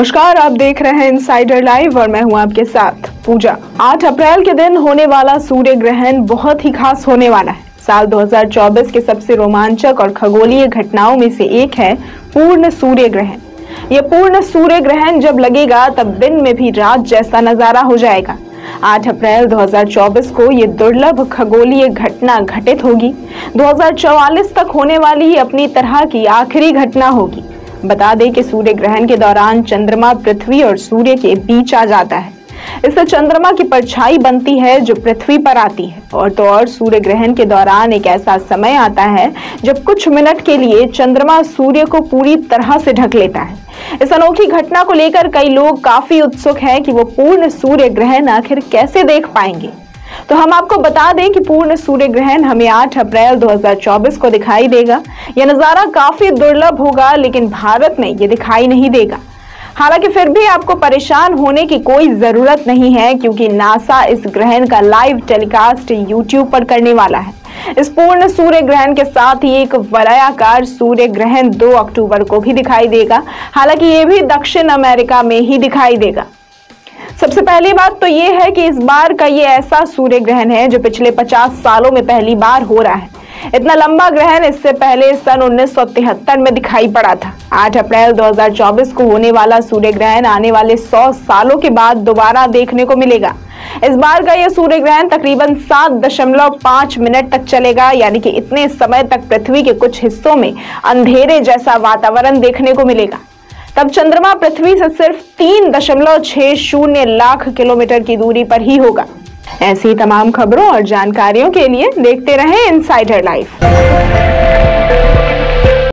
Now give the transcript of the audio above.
नमस्कार, आप देख रहे हैं इनसाइडर लाइव और मैं हूं आपके साथ पूजा। 8 अप्रैल के दिन होने वाला सूर्य ग्रहण बहुत ही खास होने वाला है। साल 2024 के सबसे रोमांचक और खगोलीय घटनाओं में से एक है पूर्ण सूर्य ग्रहण। यह पूर्ण सूर्य ग्रहण जब लगेगा तब दिन में भी रात जैसा नजारा हो जाएगा। 8 अप्रैल 2024 को ये दुर्लभ खगोलीय घटना घटित होगी। 2044 तक होने वाली अपनी तरह की आखिरी घटना होगी। बता दें कि सूर्य ग्रहण के दौरान चंद्रमा पृथ्वी और सूर्य के बीच आ जाता है। इससे चंद्रमा की परछाई बनती है जो पृथ्वी पर आती है। और तो और सूर्य ग्रहण के दौरान एक ऐसा समय आता है जब कुछ मिनट के लिए चंद्रमा सूर्य को पूरी तरह से ढक लेता है। इस अनोखी घटना को लेकर कई लोग काफी उत्सुक हैं कि वो पूर्ण सूर्य ग्रहण आखिर कैसे देख पाएंगे। तो हम आपको बता दें कि पूर्ण सूर्य ग्रहण हमें 8 अप्रैल 2024 को दिखाई देगा। यह नज़ारा काफी दुर्लभ होगा, लेकिन भारत में ये दिखाई नहीं देगा। हालांकि फिर भी आपको परेशान होने की कोई जरूरत नहीं है, क्योंकि नासा इस ग्रहण का लाइव टेलीकास्ट यूट्यूब पर करने वाला है। इस पूर्ण सूर्य ग्रहण के साथ ही एक वलयाकार सूर्य ग्रहण 2 अक्टूबर को भी दिखाई देगा। हालांकि ये भी दक्षिण अमेरिका में ही दिखाई देगा। सबसे पहली बात तो ये है कि इस बार का ये ऐसा सूर्य ग्रहण है जो पिछले 50 सालों में पहली बार हो रहा है। इतना लंबा ग्रहण इससे पहले सन 1973 में दिखाई पड़ा था। 8 अप्रैल 2024 को होने वाला सूर्य ग्रहण आने वाले 100 सालों के बाद दोबारा देखने को मिलेगा। इस बार का यह सूर्य ग्रहण तकरीबन 7.5 मिनट तक चलेगा, यानी कि इतने समय तक पृथ्वी के कुछ हिस्सों में अंधेरे जैसा वातावरण देखने को मिलेगा। तब चंद्रमा पृथ्वी से सिर्फ 3.60 लाख किलोमीटर की दूरी पर ही होगा। ऐसी तमाम खबरों और जानकारियों के लिए देखते रहें इनसाइडर लाइव।